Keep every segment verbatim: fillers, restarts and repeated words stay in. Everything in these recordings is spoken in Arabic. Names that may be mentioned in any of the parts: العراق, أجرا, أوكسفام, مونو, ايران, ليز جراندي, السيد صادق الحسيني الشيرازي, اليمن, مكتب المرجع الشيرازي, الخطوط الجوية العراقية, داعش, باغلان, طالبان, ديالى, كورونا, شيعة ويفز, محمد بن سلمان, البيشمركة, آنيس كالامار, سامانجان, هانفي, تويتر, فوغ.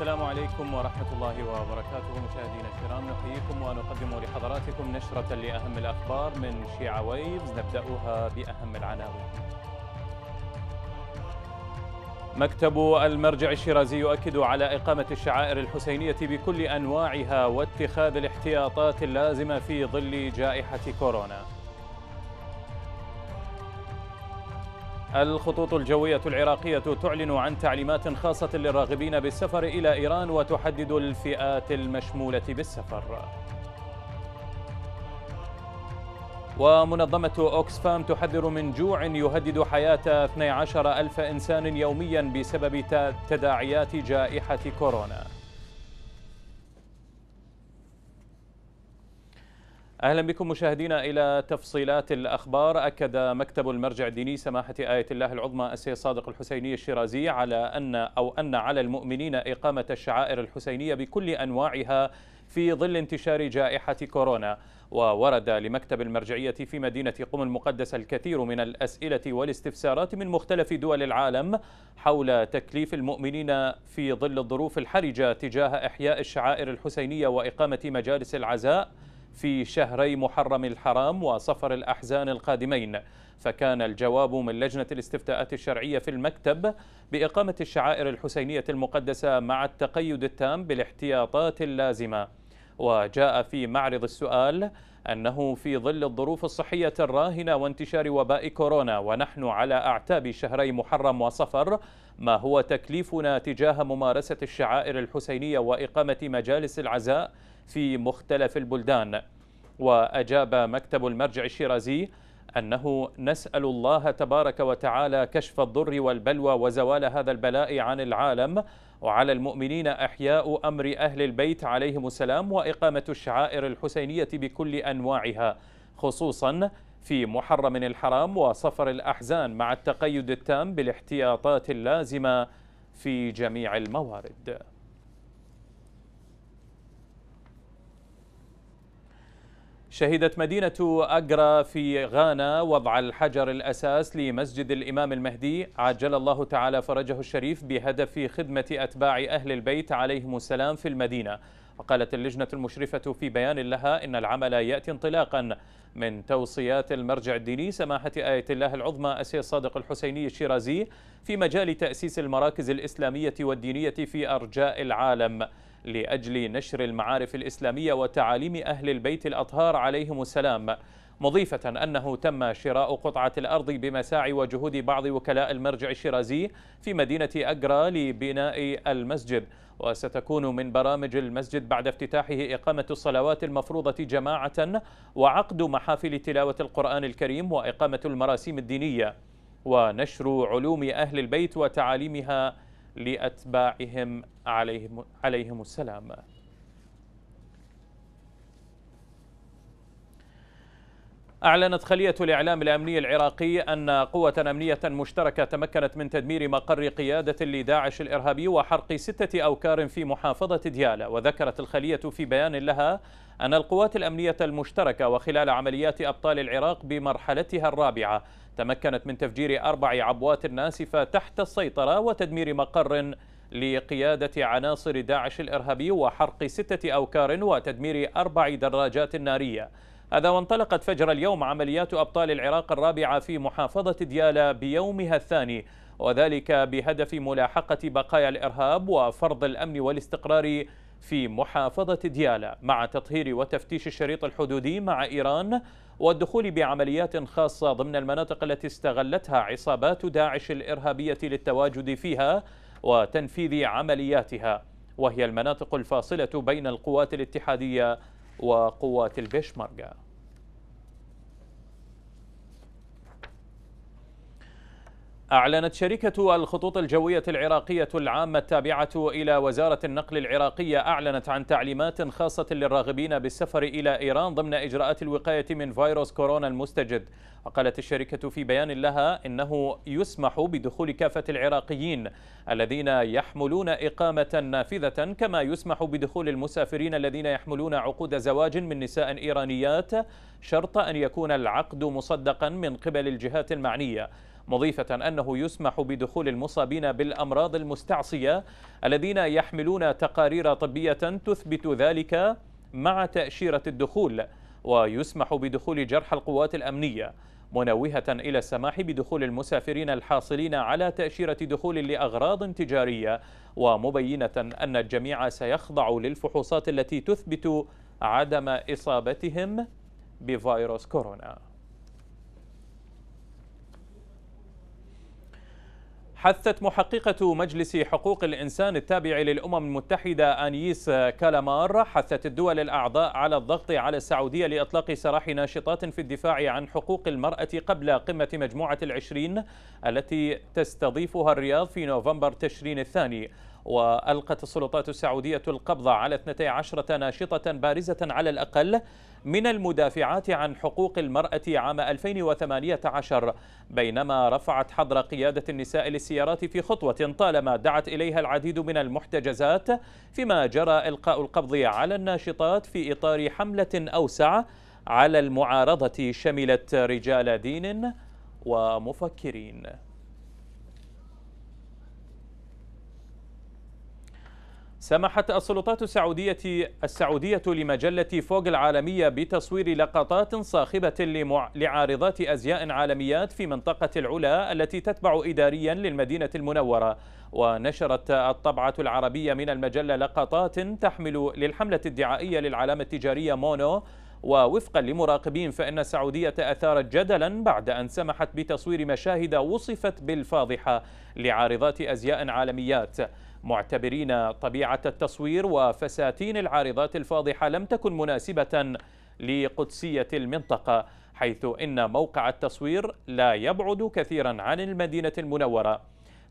السلام عليكم ورحمة الله وبركاته. مشاهدينا الكرام، نحييكم ونقدم لحضراتكم نشرة لأهم الأخبار من شيعة ويفز، نبدأها بأهم العناوين. مكتب المرجع الشيرازي يؤكد على إقامة الشعائر الحسينية بكل أنواعها واتخاذ الاحتياطات اللازمة في ظل جائحة كورونا. الخطوط الجوية العراقية تعلن عن تعليمات خاصة للراغبين بالسفر إلى إيران وتحدد الفئات المشمولة بالسفر. ومنظمة أوكسفام تحذر من جوع يهدد حياة اثني عشر ألف إنسان يوميا بسبب تداعيات جائحة كورونا. أهلا بكم مشاهدينا إلى تفصيلات الأخبار. أكد مكتب المرجع الديني سماحة آية الله العظمى السيد صادق الحسيني الشيرازي على أن أو أن على المؤمنين إقامة الشعائر الحسينية بكل أنواعها في ظل انتشار جائحة كورونا. وورد لمكتب المرجعية في مدينة قم المقدسة الكثير من الأسئلة والاستفسارات من مختلف دول العالم حول تكليف المؤمنين في ظل الظروف الحرجة تجاه إحياء الشعائر الحسينية وإقامة مجالس العزاء في شهري محرم الحرام وصفر الأحزان القادمين. فكان الجواب من لجنة الاستفتاءات الشرعية في المكتب بإقامة الشعائر الحسينية المقدسة مع التقيد التام بالاحتياطات اللازمة. وجاء في معرض السؤال أنه في ظل الظروف الصحية الراهنة وانتشار وباء كورونا ونحن على أعتاب شهري محرم وصفر، ما هو تكليفنا تجاه ممارسة الشعائر الحسينية وإقامة مجالس العزاء في مختلف البلدان؟ وأجاب مكتب المرجع الشيرازي أنه نسأل الله تبارك وتعالى كشف الضر والبلوى وزوال هذا البلاء عن العالم، وعلى المؤمنين إحياء أمر أهل البيت عليهم السلام وإقامة الشعائر الحسينية بكل أنواعها، خصوصا في محرم الحرام وصفر الأحزان، مع التقيد التام بالاحتياطات اللازمة في جميع الموارد. شهدت مدينة أجرا في غانا وضع الحجر الأساس لمسجد الإمام المهدي عجل الله تعالى فرجه الشريف بهدف خدمة أتباع أهل البيت عليهم السلام في المدينة. وقالت اللجنة المشرفة في بيان لها إن العمل يأتي انطلاقا من توصيات المرجع الديني سماحة آية الله العظمى السيد صادق الحسيني الشيرازي في مجال تأسيس المراكز الإسلامية والدينية في أرجاء العالم لأجل نشر المعارف الإسلامية وتعاليم أهل البيت الأطهار عليهم السلام، مضيفة أنه تم شراء قطعة الأرض بمساعي وجهود بعض وكلاء المرجع الشيرازي في مدينة أجرا لبناء المسجد. وستكون من برامج المسجد بعد افتتاحه إقامة الصلوات المفروضة جماعة وعقد محافل تلاوة القرآن الكريم وإقامة المراسيم الدينية ونشر علوم أهل البيت وتعاليمها لأتباعهم عليهم, عليهم السلام. أعلنت خلية الإعلام الأمني العراقي أن قوة أمنية مشتركة تمكنت من تدمير مقر قيادة لداعش الإرهابي وحرق ستة أوكار في محافظة ديالى. وذكرت الخلية في بيان لها أن القوات الأمنية المشتركة وخلال عمليات أبطال العراق بمرحلتها الرابعة تمكنت من تفجير أربع عبوات ناسفة تحت السيطرة وتدمير مقر لقيادة عناصر داعش الإرهابي وحرق ستة أوكار وتدمير أربع دراجات نارية. هذا وانطلقت فجر اليوم عمليات أبطال العراق الرابعة في محافظة ديالى بيومها الثاني، وذلك بهدف ملاحقة بقايا الإرهاب وفرض الأمن والاستقرار في محافظة ديالى، مع تطهير وتفتيش الشريط الحدودي مع إيران والدخول بعمليات خاصة ضمن المناطق التي استغلتها عصابات داعش الإرهابية للتواجد فيها وتنفيذ عملياتها، وهي المناطق الفاصلة بين القوات الاتحادية وقوات البيشمركة. أعلنت شركة الخطوط الجوية العراقية العامة التابعة إلى وزارة النقل العراقية أعلنت عن تعليمات خاصة للراغبين بالسفر إلى إيران ضمن إجراءات الوقاية من فيروس كورونا المستجد. وقالت الشركة في بيان لها إنه يسمح بدخول كافة العراقيين الذين يحملون إقامة نافذة، كما يسمح بدخول المسافرين الذين يحملون عقود زواج من نساء إيرانيات، شرط أن يكون العقد مصدقا من قبل الجهات المعنية. مضيفة أنه يسمح بدخول المصابين بالأمراض المستعصية الذين يحملون تقارير طبية تثبت ذلك مع تأشيرة الدخول، ويسمح بدخول جرحى القوات الأمنية، منوهة إلى السماح بدخول المسافرين الحاصلين على تأشيرة دخول لأغراض تجارية، ومبينة أن الجميع سيخضع للفحوصات التي تثبت عدم إصابتهم بفيروس كورونا. حثت محققة مجلس حقوق الإنسان التابع للأمم المتحدة آنيس كالامار حثت الدول الأعضاء على الضغط على السعودية لإطلاق سراح ناشطات في الدفاع عن حقوق المرأة قبل قمة مجموعة العشرين التي تستضيفها الرياض في نوفمبر تشرين الثاني. وألقت السلطات السعودية القبض على اثنتي عشرة ناشطة بارزة على الأقل من المدافعات عن حقوق المرأة عام ألفين وثمانية عشر، بينما رفعت حظر قيادة النساء للسيارات في خطوة طالما دعت إليها العديد من المحتجزات، فيما جرى إلقاء القبض على الناشطات في إطار حملة أوسع على المعارضة شملت رجال دين ومفكرين. سمحت السلطات السعودية السعودية لمجلة فوغ العالمية بتصوير لقطات صاخبة لعارضات أزياء عالميات في منطقة العلا التي تتبع إداريا للمدينة المنورة، ونشرت الطبعة العربية من المجلة لقطات تحمل للحملة الدعائية للعلامة التجارية مونو. ووفقا لمراقبين فإن السعودية أثارت جدلا بعد أن سمحت بتصوير مشاهد وصفت بالفاضحة لعارضات أزياء عالميات، معتبرين طبيعة التصوير وفساتين العارضات الفاضحة لم تكن مناسبة لقدسية المنطقة، حيث إن موقع التصوير لا يبعد كثيرا عن المدينة المنورة.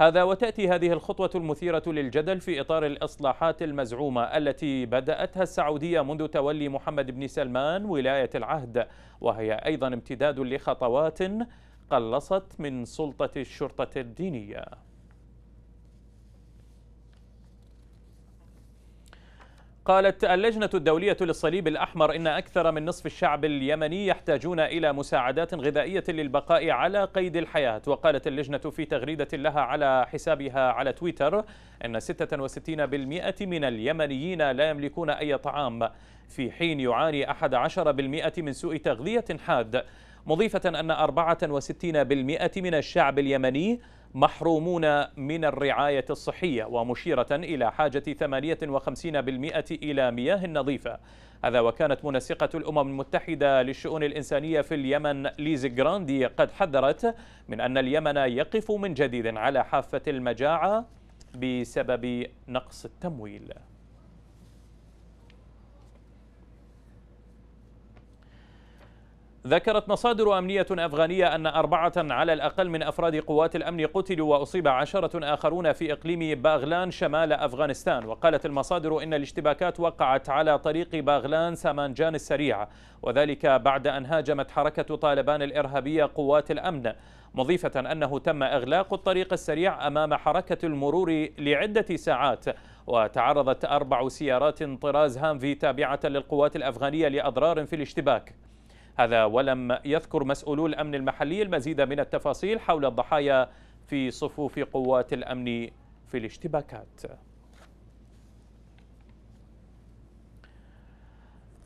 هذا وتأتي هذه الخطوة المثيرة للجدل في إطار الإصلاحات المزعومة التي بدأتها السعودية منذ تولي محمد بن سلمان ولاية العهد، وهي أيضا امتداد لخطوات قلصت من سلطة الشرطة الدينية. قالت اللجنة الدولية للصليب الأحمر إن أكثر من نصف الشعب اليمني يحتاجون إلى مساعدات غذائية للبقاء على قيد الحياة. وقالت اللجنة في تغريدة لها على حسابها على تويتر إن ستة وستين بالمئة من اليمنيين لا يملكون أي طعام، في حين يعاني أحد عشر بالمئة من سوء تغذية حاد، مضيفة أن أربعة وستين بالمئة من الشعب اليمني محرومون من الرعاية الصحية، ومشيرة إلى حاجة ثمانية وخمسين بالمئة إلى مياه نظيفة. هذا وكانت منسقة الأمم المتحدة للشؤون الإنسانية في اليمن ليز جراندي قد حذرت من أن اليمن يقف من جديد على حافة المجاعة بسبب نقص التمويل. ذكرت مصادر أمنية أفغانية أن أربعة على الأقل من أفراد قوات الأمن قتلوا وأصيب عشرة آخرون في إقليم باغلان شمال أفغانستان. وقالت المصادر إن الاشتباكات وقعت على طريق باغلان سامانجان السريع، وذلك بعد أن هاجمت حركة طالبان الإرهابية قوات الأمن، مضيفة أنه تم إغلاق الطريق السريع أمام حركة المرور لعدة ساعات، وتعرضت أربع سيارات طراز هانفي تابعة للقوات الأفغانية لأضرار في الاشتباك. هذا ولم يذكر مسؤولو الأمن المحلي المزيد من التفاصيل حول الضحايا في صفوف قوات الأمن في الاشتباكات.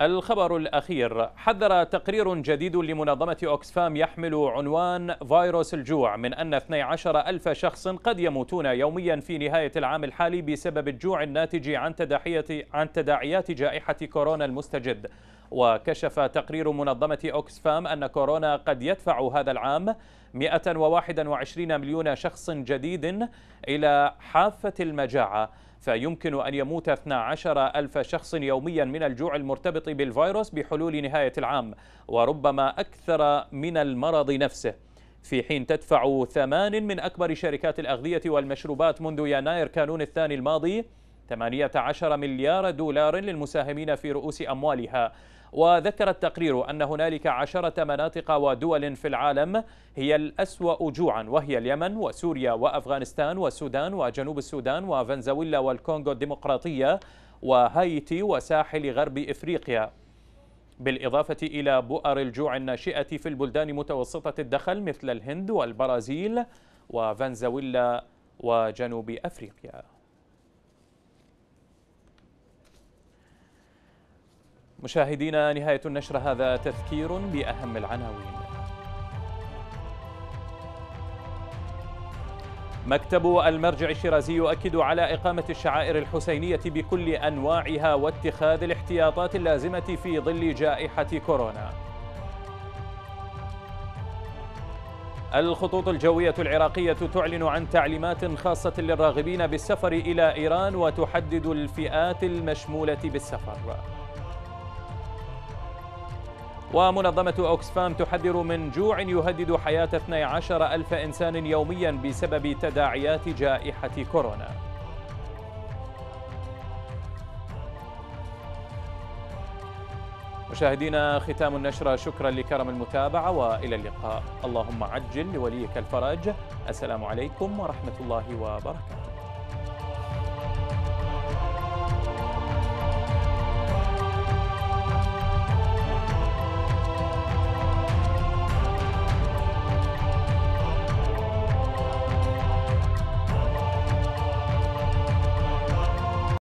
الخبر الأخير، حذر تقرير جديد لمنظمة أوكسفام يحمل عنوان فيروس الجوع من أن اثني عشر ألف شخص قد يموتون يوميا في نهاية العام الحالي بسبب الجوع الناتج عن تداعيات عن تداعيات جائحة كورونا المستجد. وكشف تقرير منظمة أوكسفام أن كورونا قد يدفع هذا العام مئة وواحد وعشرين مليون شخص جديد إلى حافة المجاعة، فيمكن أن يموت اثني عشر ألف شخص يوميا من الجوع المرتبط بالفيروس بحلول نهاية العام، وربما أكثر من المرض نفسه، في حين تدفع ثمان من أكبر شركات الأغذية والمشروبات منذ يناير كانون الثاني الماضي ثمانية عشر مليار دولار للمساهمين في رؤوس أموالها. وذكر التقرير أن هنالك عشرة مناطق ودول في العالم هي الأسوأ جوعا، وهي اليمن وسوريا وأفغانستان والسودان وجنوب السودان وفنزويلا والكونغو الديمقراطية وهايتي وساحل غرب إفريقيا. بالإضافة إلى بؤر الجوع الناشئة في البلدان متوسطة الدخل مثل الهند والبرازيل وفنزويلا وجنوب أفريقيا. مشاهدينا، نهاية النشر هذا تذكير بأهم العناوين. مكتب المرجع الشيرازي يؤكد على إقامة الشعائر الحسينية بكل أنواعها واتخاذ الاحتياطات اللازمة في ظل جائحة كورونا. الخطوط الجوية العراقية تعلن عن تعليمات خاصة للراغبين بالسفر إلى إيران وتحدد الفئات المشمولة بالسفر. ومنظمة أوكسفام تحذر من جوع يهدد حياة اثني عشر ألف إنسان يوميا بسبب تداعيات جائحة كورونا. مشاهدينا، ختام النشرة. شكرا لكرم المتابعة وإلى اللقاء. اللهم عجل لوليك الفرج. السلام عليكم ورحمة الله وبركاته.